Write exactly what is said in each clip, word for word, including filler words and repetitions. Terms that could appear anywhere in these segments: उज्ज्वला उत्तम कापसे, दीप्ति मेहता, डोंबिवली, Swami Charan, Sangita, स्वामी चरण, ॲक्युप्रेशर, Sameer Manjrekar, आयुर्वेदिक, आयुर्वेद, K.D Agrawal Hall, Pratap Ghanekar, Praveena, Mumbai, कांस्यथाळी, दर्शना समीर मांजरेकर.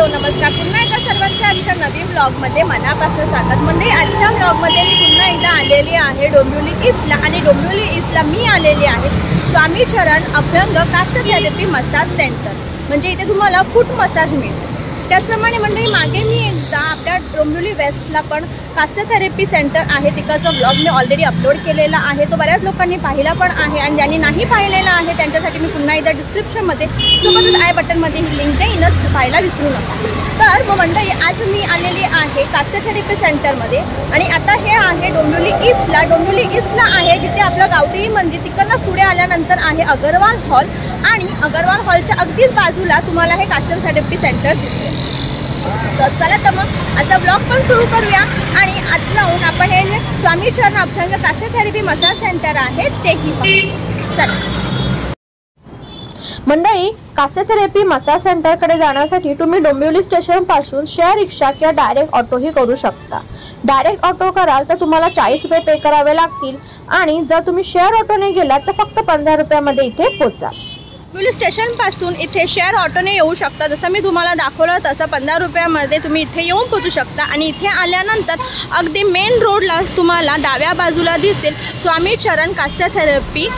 Hello नमस्कार, पुन्हा एकदा सर्वांचं आजच्या नवीन ब्लॉगमध्ये मनापासून स्वागत मंडळी। आजच्या ब्लॉगमध्ये मी पुन्हा एकदा आलेली आहे डोंबिवली ईस्टला आणि डोंबिवली ईस्टला मी आलेली आहे स्वामी चरण अभ्यंग कांस्यथाळी मसाज सेंटर, म्हणजे इथे तुम्हाला फूट मसाज मिळेल। त्याचप्रमाणे मंडळी मागे मी एकदा आपल्या डोंबिवली वेस्टला पण कास्य थेरपी सेंटर आहे तिकडचा ब्लॉग मी ऑलरेडी अपलोड केलेला आहे, तो बऱ्याच लोकांनी पाहिला पण आहे आणि ज्यांनी नाही पाहिलेला आहे त्यांच्यासाठी मी पुन्हा एकदा डिस्क्रिप्शनमध्ये सोबतच आय बटनमध्ये ही लिंक देईनच, पाहायला विसरू नका। तर मग मंडळी आज मी आलेली आहे कास्य थेरपी सेंटरमध्ये आणि आता हे आहे डोंबिवली ईस्टला। डोंबिवली ईस्टला आहे जिथे आपलं गावठी मंदिर, तिकडनं पुढे आल्यानंतर आहे अगरवाल हॉल आणि अगरवाल हॉलच्या अगदीच बाजूला तुम्हाला हे कास्य थेरपी सेंटर दिसते। तर चला तर मग आता ब्लॉग पण सुरू करूया आणि आज लावून आपण हे स्वामी चरण अभ्यंग कास्य थेरपी मसाज सेंटर आहे तेही पाहू। चला मंडळी, कास्य थेरपी मसाज सेंटरकडे जाण्यासाठी तुम्ही डोंबिवली स्टेशनपासून शेअर रिक्षा किंवा डायरेक्ट ऑटोही करू शकता। डायरेक्ट ऑटो कराल तर तुम्हाला चाळीस रुपये पे करावे लागतील आणि जर तुम्ही शेअर ऑटोने गेलात तर फक्त पंधरा रुपयामध्ये इथे पोहोचाल। डोंबिवली स्टेशनपासून इथे शेअर ऑटोने येऊ शकता, जसं मी तुम्हाला दाखवलं तसं पंधरा रुपयामध्ये तुम्ही इथे येऊन पोहोचू शकता। आणि इथे आल्यानंतर अगदी मेन रोडलाच तुम्हाला डाव्या बाजूला दिसेल स्वामी चरण कास्य थेरपी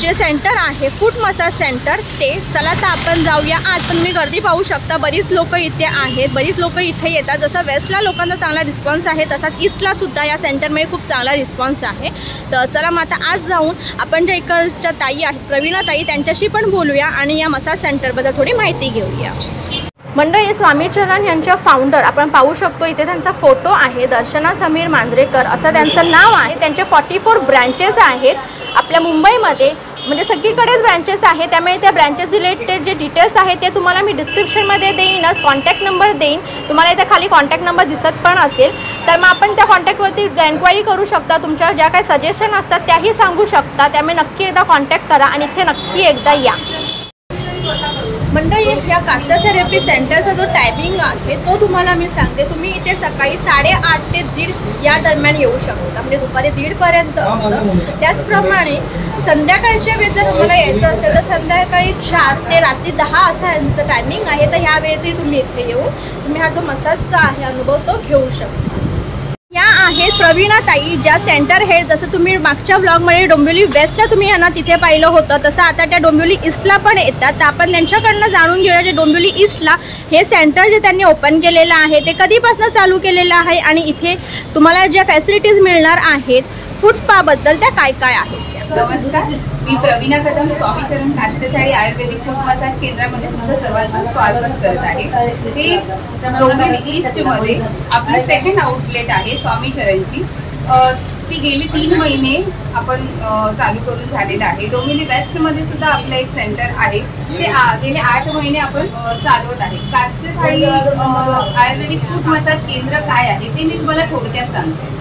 जे सेंटर आहे, फूट मसाज सेंटर ते। चला तर आपण जाऊया आज, पण तुम्ही गर्दी पाहू शकता, बरीच लोकं इथे आहेत, बरीच लोकं इथे येतात। जसं वेस्टला लोकांचा चांगला रिस्पॉन्स आहे तसाच ईस्टलासुद्धा या सेंटरमध्ये खूप चांगला रिस्पॉन्स आहे। तर चला मग आता आज जाऊन आपण ज्या इकडच्या ताई आहेत प्रवीणा ताई त्यांच्याशी पण बोलूया आणि या मसाज सेंटरबद्दल थोडी माहिती घेऊया। मंडळी, स्वामी चरण यांच्या फाउंडर आपण पाहू शकतो, इथे त्यांचा फोटो आहे, दर्शना समीर मांजरेकर असं त्यांचं नाव आहे। त्यांचे फॉर्टी फोर ब्रँचेस आहेत आपल्या मुंबईमध्ये, म्हणजे सगळीकडेच ब्रँचेस आहे, त्यामुळे त्या ब्रँचेस रिलेटेड जे डिटेल्स आहेत ते तुम्हाला मी डिस्क्रिप्शनमध्ये देईनच, कॉन्टॅक्ट नंबर देईन, तुम्हाला इथे खाली कॉन्टॅक्ट नंबर दिसत पण असेल। तर मग आपण त्या कॉन्टॅक्टवरती एन्क्वायरी करू शकता, तुमच्या ज्या काही सजेशन असतात त्याही सांगू शकता, त्यामुळे नक्की एकदा कॉन्टॅक्ट करा आणि इथे नक्की एकदा या। मंडळी, या कास्य थेरपी सेंटरचा जो टायमिंग आहे तो तुम्हाला मी सांगते, तुम्ही इथे सकाळी साडेआठ ते दीड या दरम्यान येऊ शकता, म्हणजे दुपारी दीडपर्यंत असतं। त्याचप्रमाणे संध्याकाळच्या वेळेस जर तुम्हाला यायचं असेल तर संध्याकाळी चार ते रात्री दहा असा यांचं टायमिंग आहे, तर ह्या वेळेतही तुम्ही इथे येऊन तुम्ही हा जो मसाजचा आहे अनुभव तो घेऊ शकता। या आहेत प्रवीणा ताई ज्या सेंटर हेड, जसं तुम्ही मागच्या ब्लॉगमध्ये डोंबिवली वेस्टला तुम्ही यांना तिथे पाहिलं होतं तसं आता त्या डोंबिवली ईस्टला पण येतात। तर आपण त्यांच्याकडनं जाणून घेऊया जे डोंबिवली ईस्टला हे सेंटर जे त्यांनी ओपन केलेलं आहे ते कधीपासून चालू केलेलं आहे आणि इथे तुम्हाला ज्या फॅसिलिटीज मिळणार आहेत फूड स्पाबद्दल त्या काय काय आहेत। नमस्कार, मी प्रवीणा कदम स्वामी चरण कांस्यथाळी आयुर्वेदिक फूट मसाज केंद्रामध्ये तुमचं सर्वांचं स्वागत करत आहे। हे डोंबिवली ईस्टमध्ये आपली सेकंड आउटलेट आहे स्वामी चरणची, ती गेली तीन महिने आपण चालू करून झालेलं आहे। डोंबिवली वेस्टमध्ये सुद्धा आपलं एक सेंटर आहे, ते गेले आठ महिने आपण चालवत आहे। कांस्यथाळी आयुर्वेदिक फूट मसाज केंद्र काय आहे ते मी तुम्हाला थोडक्यात सांगते।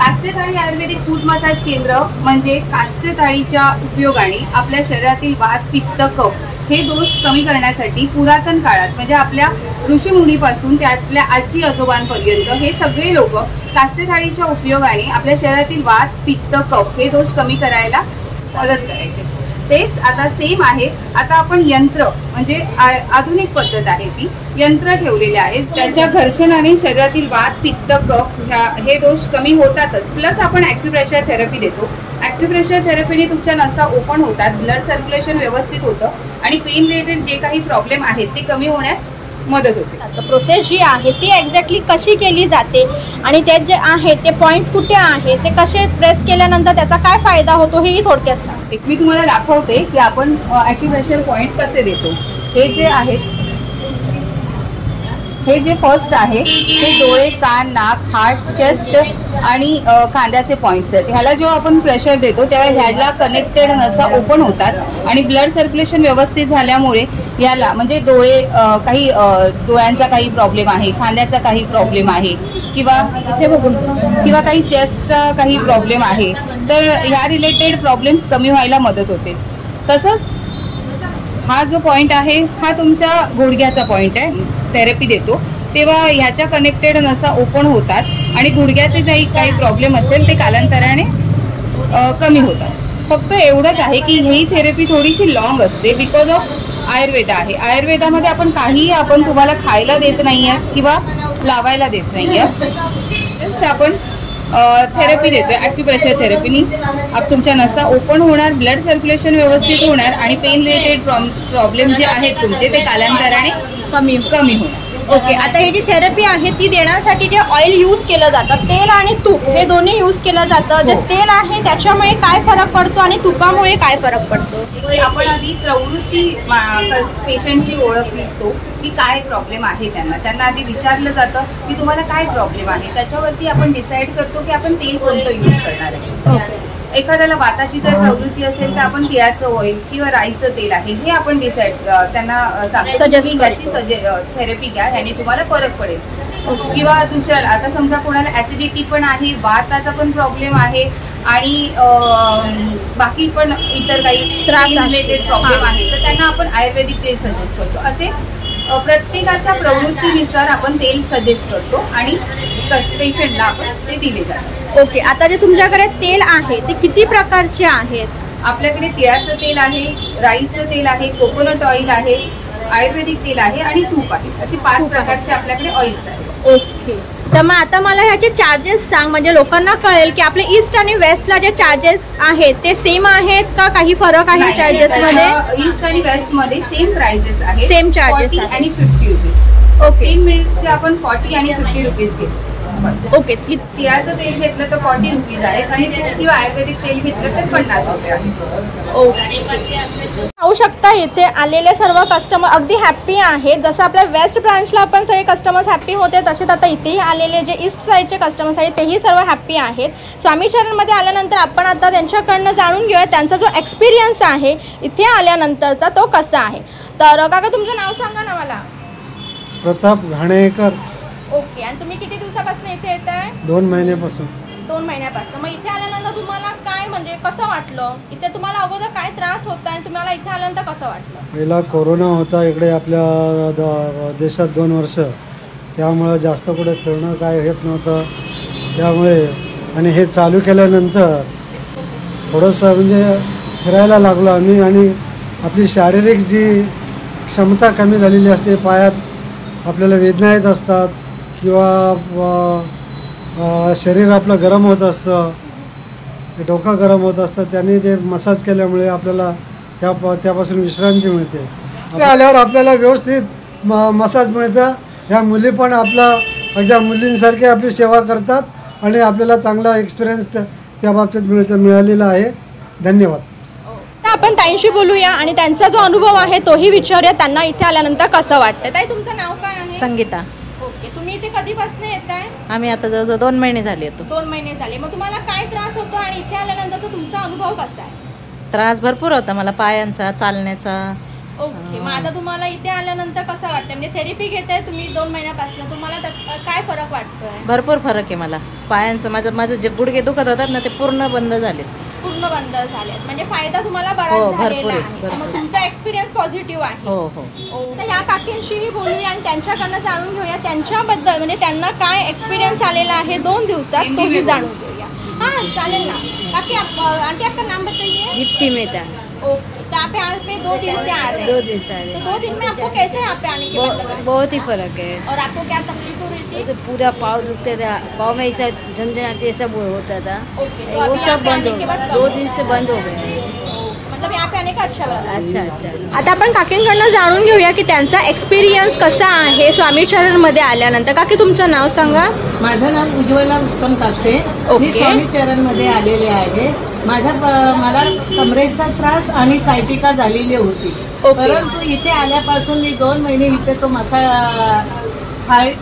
कास्यथाळी आयुर्वेदिक फूट मसाज केंद्र म्हणजे कास्यथाळीच्या उपयोगाने आपल्या शरीरातील वात पित्त कफ हे दोष कमी करण्यासाठी पुरातन काळात म्हणजे आपल्या ऋषीमुनीपासून ते आपल्या आजी आजोबांपर्यंत हे सगळे लोक कास्यथाळीच्या उपयोगाने आपल्या शरीरातील वात पित्त कफ हे दोष कमी करायला मदत करायचे। तेच आता सेम आहे, आता आपण यंत्र म्हणजे आधुनिक पद्धत आहे ती यंत्र ठेवलेले आहेत, त्यांच्या घर्षणाने शरीरातील वात पित्त कफ ह्या हे दोष कमी होतातच, प्लस आपण ॲक्युप्रेशर थेरपी देतो। ॲक्युप्रेशर थेरपीने तुमच्या नसा ओपन होतात, ब्लड सर्क्युलेशन व्यवस्थित होतं आणि पेन रिलेटेड जे काही प्रॉब्लेम आहेत ते कमी होण्यास मदत होते। प्रोसेस जी आहे ती एक्झॅक्टली कशी केली जाते आणि ते जे आहे ते पॉईंट्स कुठे आहेत ते कसे प्रेस केल्यानंतर त्याचा काय फायदा होतो हेही थोडक्यात सांगते। मी तुम्हाला दाखवते की आपण ॲक्युप्रेशर पॉईंट कसे देतो। हे जे आहेत हे जे फर्स्ट आहे ते डोळे कान नाक हार्ट चेस्ट आणि खांद्याचे पॉईंट्स आहेत, ह्याला जेव्हा आपण प्रेशर देतो तेव्हा ह्याला कनेक्टेड नसा ओपन होतात आणि ब्लड सर्क्युलेशन व्यवस्थित झाल्यामुळे याला म्हणजे डोळे काही डोळ्यांचा काही प्रॉब्लेम आहे, खांद्याचा काही प्रॉब्लेम आहे किंवा इथे बघून किंवा काही चेस्टचा काही प्रॉब्लेम आहे, तर ह्या रिलेटेड प्रॉब्लेम्स कमी व्हायला मदत होते। तसंच हा जो पॉईंट आहे हा तुमचा गुडघ्याचा पॉईंट आहे, थेरपी देतो तेव्हा ह्याच्या कनेक्टेड नसा ओपन होतात आणि गुडघ्याचे काही काही प्रॉब्लेम असेल ते कालांतराने कमी होतात। फक्त एवढंच आहे की ही थेरपी थोडीशी लॉंग असते बिकॉज ऑफ आयुर्वेद आहे। आयुर्वेदामध्ये आपण काही आपण तुम्हाला खायला देत नाहीये किंवा लावायला देत नाहीये, जस्ट आपण थेरपी देतोय ॲक्युप्रेशर थेरपीनी। आप तुमच्या नसा ओपन होणार, ब्लड सर्क्युलेशन व्यवस्थित होणार आणि पेन रिलेटेड प्रॉब्लेम जे आहेत तुमचे ते कालांतराने कमी कमी होणार। ओके, आता ही जी थेरपी आहे ती देण्यासाठी जे ऑइल यूज केलं जातं, तेल आणि तूप हे दोन्ही यूज केलं जातं। जे तेल आहे त्याच्यामुळे काय फरक पडतो आणि तुपामुळे काय फरक पडतो? आपण आधी प्रवृत्ती पेशंटची ओळखली तो की काय प्रॉब्लेम आहे त्यांना, त्यांना आधी विचारलं जातं की तुम्हाला काय प्रॉब्लेम आहे, त्याच्यावरती आपण डिसाईड करतो की आपण तेल कोणतं यूज करणार आहे। एखाद्याला वाताची जर प्रवृत्ती असेल तर आपण तिळाचं ऑइल किंवा राईचं तेल आहे हे आपण डिसाईड त्यांना सांगतो, त्याची सजे थेरपी घ्या, याने तुम्हाला फरक पडेल। किंवा दुसऱ्याला आता समजा कोणाला ॲसिडिटी पण आहे, वाताचा पण प्रॉब्लेम आहे आणि बाकी पण इतर काही त्रास रिलेटेड प्रॉब्लेम आहे तर त्यांना आपण आयुर्वेदिक तेल सजेस्ट करतो। असे प्रत्येकाच्या प्रवृत्तीनुसार आपण तेल सजेस्ट करतो आणि पेशंटला आपण ते दिले जाते। ओके okay, आता जे तुमच्याकडे तेल आहे ते किती प्रकारचे आहेत? आपल्याकडे तिळाचं तेल आहे, राईचं तेल आहे, कोकोनट ऑइल आहे, आयुर्वेदिक तेल आहे आणि तूप आहे, असे पाच प्रकारचे आपल्याकडे ऑइल्स आहेत। ओके, तर मग आता मला ह्याचे चार्जेस सांग, म्हणजे लोकांना कळेल की आपले ईस्ट आणि वेस्टला जे चार्जेस आहेत ते सेम आहेत का काही फरक आहे चार्जेस मध्ये? ईस्ट आणि वेस्ट मध्ये सेम प्राइसेस आहेत, सेम चार्जेस आणि फिफ्टी रुपीज। ओके, तीन मिनिटचे आपण चाळीस आणि पन्नास रुपीज घेतो। ओके, तिळाचं तेल घेतलं तर चाळीस रुपीज आहे आणि तूप किंवा आयुर्वेदिक तेल घेतलं तर पन्नास रुपये आहे। ओके, पाहू शकता इथे आलेले सर्व कस्टमर अगदी हॅप्पी आहेत, जसं आपल्या वेस्ट ब्रांचला आपण सगळे कस्टमर्स हॅप्पी होते तसेच आता इथेही आलेले जे ईस्ट साईडचे कस्टमर्स आहेत तेही सर्व हॅप्पी आहेत। स्वामी चरणमध्ये आल्यानंतर आपण आता त्यांच्याकडनं जाणून घेऊया त्यांचा जो एक्सपिरियन्स आहे इथे आल्यानंतरचा तो कसा आहे। तर काका तुमचं नाव सांगा ना मला। प्रताप घाणेकर। ओके, आणि तुम्ही किती दिवसापासून इथे येत आहे? दोन महिन्यापासून। दोन महिन्यापासून मग इथे आल्यानंतर तुम्हाला काय म्हणजे कसं वाटलं? इथे तुम्हाला अगोदर काय त्रास होता आणि तुम्हाला इथे आल्यानंतर कसं वाटलं? पहिला कोरोना होता इकडे आपल्या देशात दोन वर्ष, त्यामुळे जास्त कुठे फिरणं काय येत नव्हतं, त्यामुळे आणि हे चालू केल्यानंतर थोडंसं म्हणजे फिरायला लागलो आम्ही आणि आपली शारीरिक जी क्षमता कमी झालेली असते, पायात आपल्याला वेदना येत असतात किंवा शरीर आपलं गरम होत असतं, डोकं गरम होत असतं, त्याने ते मसाज केल्यामुळे आपल्याला त्या त्यापासून विश्रांती मिळते। ते आल्यावर आपल्याला व्यवस्थित म मसाज मिळतं, ह्या मुली पण आपला अगदी मुलींसारखे आपली सेवा करतात आणि आपल्याला चांगला एक्सपिरियन्स त्या बाबतीत मिळत मिळालेला आहे। धन्यवाद। आपण ताईंशी बोलूया आणि त्यांचा जो अनुभव आहे तोही विचारूया त्यांना इथे आल्यानंतर कसं वाटतं। ताई तुमचं नाव काय आहे? संगीता। ओके, तुम्ही इथे कधीपासून येत आहे? आम्ही आता जवळजवळ दोन महिने झाले येतो। दोन महिने झाले, मग तुम्हाला काय त्रास होतो आणि इथे आल्यानंतर तुमचा अनुभव कसा आहे? त्रास भरपूर होता मला, पायांचा, चालण्याचा। ओके, मग आता तुम्हाला इथे आल्यानंतर कसं वाटतं? म्हणजे थेरपी घेताय तुम्ही दोन महिन्यापासून, तुम्हाला काय फरक वाटतोय? भरपूर फरक आहे मला, पायांचं माझं माझं जे गुडघे दुखत होतात ना ते पूर्ण बंद झाले, पूर्ण बंद झाले, म्हणजे फायदा तुम्हाला बराच झालेला आहे। मग तुमचा एक्सपिरियन्स पॉझिटिव्ह आहे? हो हो। तर ह्या काकींशीही बोलूया आणि त्यांच्याकडनं जाणून घेऊया त्यांच्याबद्दल, म्हणजे त्यांना काय एक्सपिरियन्स आलेला आहे दोन दिवसात तोही जाणून घेऊया। हां चालेल ना काकी। आप आंटी आपका नाम बताइए? दीप्ति मेहता। ओके, तो आप यहाँ पे दो दिन से आ रहे हैं? दो दिन से आ रहे हैं। तो दो दिन में आपको कैसे यहाँ पे आने के बाद लगा? बहुत ही फर्क है। और आपको क्या तकलीफ हो रही थी? तो पूरा पाँव दुखते था, पाँव में ऐसा झंझनाती ऐसा होता था। ओके, तो वो सब बंद हो गया, दो दिन से बंद हो गए हैं। मतलब यहाँ पे आने का अच्छा लगा। अच्छा अच्छा, आता आपण काकींकडून जाणून घेऊया की त्यांचा एक्सपिरियन्स कसा आहे स्वामी चरण मध्ये आल्यानंतर। काकी तुमचं नाव सांगा। माझं नाव उज्ज्वला उत्तम कापसे, मी स्वामी चरण मध्ये आलेले आहे। माझ्या मला कमरेचा त्रास आणि सायटिका झालेली होती, परंतु इथे आल्यापासून मी दोन महिने इथे तो मसा थाळी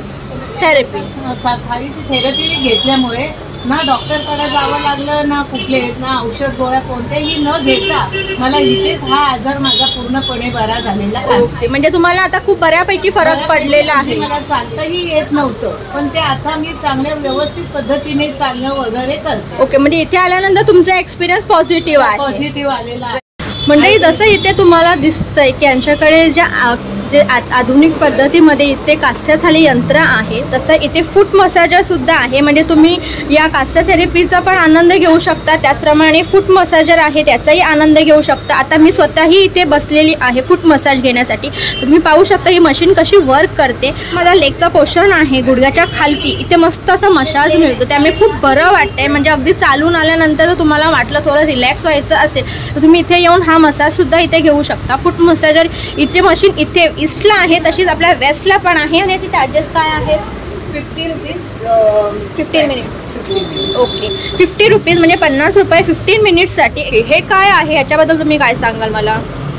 थेरपी थाळी थेरपी मी घेतल्यामुळे ना डॉक्टरकडे जावं लागलं, ना कुठले ना औषध गोळ्या कोणत्याही न घेता मला इथेच हा आजार माझा पूर्णपणे बरा झालेला आहे। म्हणजे तुम्हाला आता खूप बऱ्यापैकी फरक पडलेला आहे? मला चालताही येत नव्हतं, पण ते आता मी चांगल्या व्यवस्थित पद्धतीने चालणं वगैरे करते। ओके, म्हणजे इथे आल्यानंतर तुमचा एक्सपिरियन्स पॉझिटिव्ह आहे? पॉझिटिव्ह आलेला आहे। म्हणजे जसं इथे तुम्हाला दिसतंय की यांच्याकडे ज्या जे आधुनिक पद्धतीमध्ये इथे कांस्यथाळी यंत्र आहे, तसं इथे फूट मसाजर सुद्धा आहे। म्हणजे तुम्ही या कांस्यथेरपीचा पण आनंद घेऊ शकता, त्याचप्रमाणे फूट मसाजर आहे त्याचाही आनंद घेऊ शकता। आता मी स्वतःही इथे बसलेली आहे फूट मसाज घेण्यासाठी। तुम्ही पाहू शकता ही मशीन कशी वर्क करते। माझा लेगचा पोर्शन आहे गुडघ्याच्या खालती, इथे मस्त असा मसाज मिळतो, त्यामुळे खूप बरं वाटतंय। म्हणजे अगदी चालून आल्यानंतर जर तुम्हाला वाटलं थोडं रिलॅक्स व्हायचं असेल तर तुम्ही इथे येऊन हा मसाज सुद्धा इथे घेऊ शकता। फूट मसाजर इथे मशीन इथे ईस्टला आहे, तशीच आपल्या वेस्टला पण आहे। आणि याचे चार्जेस काय आहेत? Fifty rupees fifteen minutes. Okay, fifty rupees म्हणजे पन्नास रुपये फिफ्टीन मिनिट्ससाठी। हे काय आहे याच्याबद्दल तुम्ही काय सांगाल मला?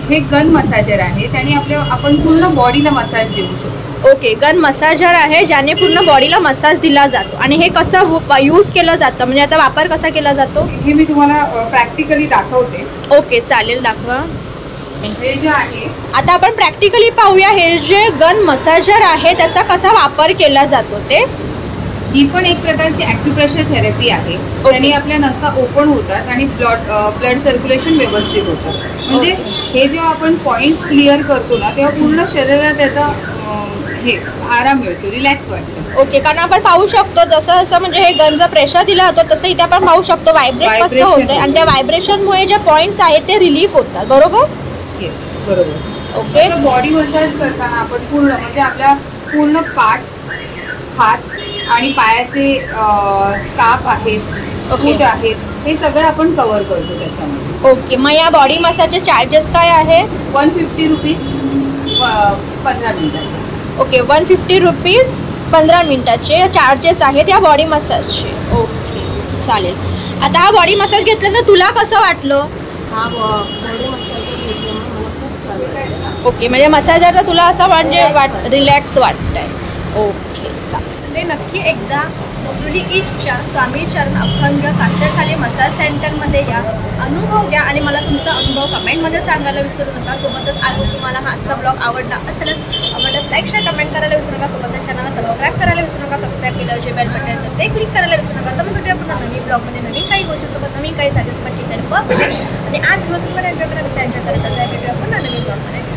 हे गन मसाजर आहे, त्याने आपल्या आपण पूर्ण बॉडीला मसाज देऊ शकतो। ओके, गन मसाजर आहे ज्याने पूर्ण बॉडीला मसाज दिला जातो। आणि हे कसं यूज केलं जातं, म्हणजे याचा वापर कसा केला जातो हे मी तुम्हाला प्रॅक्टिकली दाखवते। ओके चालेल, दाखवा। हे जे आहे आता आपण प्रॅक्टिकली पाहूया हे जे गन मसाजर आहे त्याचा कसा वापर केला जातो ते। ही पण एक प्रकारची ॲक्युप्रेशर थेरपी आहे, त्याने आपल्या नसा ओपन होतात आणि ब्लड ब्लड सर्क्युलेशन व्यवस्थित होतं। म्हणजे हे जेव्हा आपण पॉइंट्स क्लिअर करतो ना तेव्हा पूर्ण शरीराला त्याचा हे आराम मिळतो, रिलॅक्स वाटतं। ओके, कारण आपण पाहू शकतो जसं जसं म्हणजे हे गनचा प्रेशर दिला जातो तसं इथे आपण पाहू शकतो व्हायब्रेट कसं होतं आणि त्या व्हायब्रेशनमुळे जे पॉइंट्स आहेत ते रिलीफ होतात, बरोबर? येस बरोबर। ओके, बॉडी मसाज करताना आपण पूर्ण म्हणजे आपल्या पूर्ण पाठ, हात आणि पायाचे स्कार्फ आहेत, फूट आहेत, हे सगळं आपण कव्हर करतो त्याच्यामध्ये। ओके, मग या बॉडी मसाजचे चार्जेस काय आहे? वन फिफ्टी रुपीज पंधरा मिनिटाचे। ओके, वन फिफ्टी रुपीज पंधरा मिनिटाचे चार्जेस आहेत या बॉडी मसाजचे। ओके चालेल, आता हा बॉडी मसाज घेतल्यानंतर तुला कसं वाटलं? हा बॉडी मसाज ओके, म्हणजे मसाजरचा तुला असं म्हणजे वाट रिलॅक्स वाटत आहे। ओके चालेल, ते नक्की एकदा डोंबिवली ईस्टच्या स्वामी चरण अभंग कांस्यथाळी मसाज सेंटरमध्ये या, अनुभव घ्या आणि मला तुमचा अनुभव कमेंटमध्ये सांगायला विसरू नका। सोबतच आज तुम्हाला हा आजचा ब्लॉग आवडला असेल आवडल्यास लाईक शेअर कमेंट करायला विसरू नका। सोबतच चॅनलला सबस्क्राईब करायला विसरू नका, सबस्क्राईब केलं जे बेल बटन ते क्लिक करायला विसरू नका। तर मग भेटूया पुन्हा नवीन ब्लॉगमध्ये नवीन काही गोष्टीसोबत, नवीन काही सजेस्ट पण ठिकाणी बघ आणि आज जो तुम्हाला एन्जॉय करायचं एन्जॉय करत असं भेटूया पुन्हा नवीन ब्लॉगमध्ये।